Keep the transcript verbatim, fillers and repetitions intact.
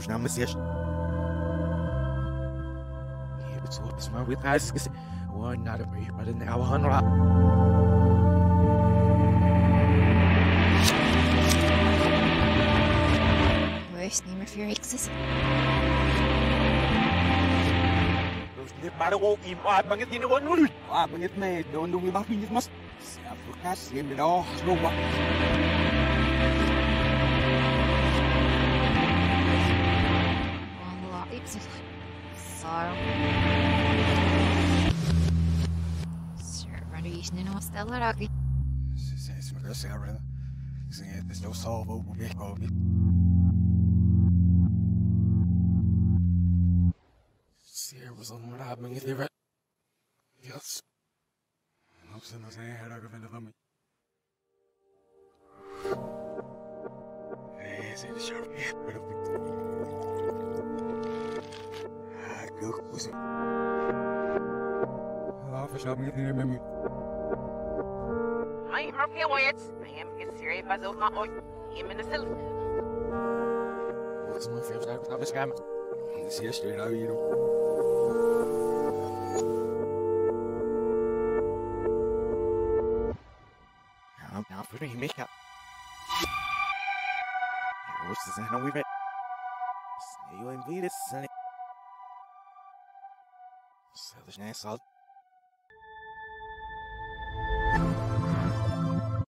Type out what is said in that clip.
Senhor, não Messias. It's what's my with us. One not a brief, but an hour hundred. Name of your existence. There's no solve. Was on what happened with the yes. I'm so much ahead of them. Is it sure? I go was it. I'll fish up with the memory. I'm happy with I am in serious as of my own. Him in the self. What's my favorite? I'm a scammer. This yesterday, now you know. What do you make up? Your horse is in a river. You and Venus, Sonny. So there's no salt.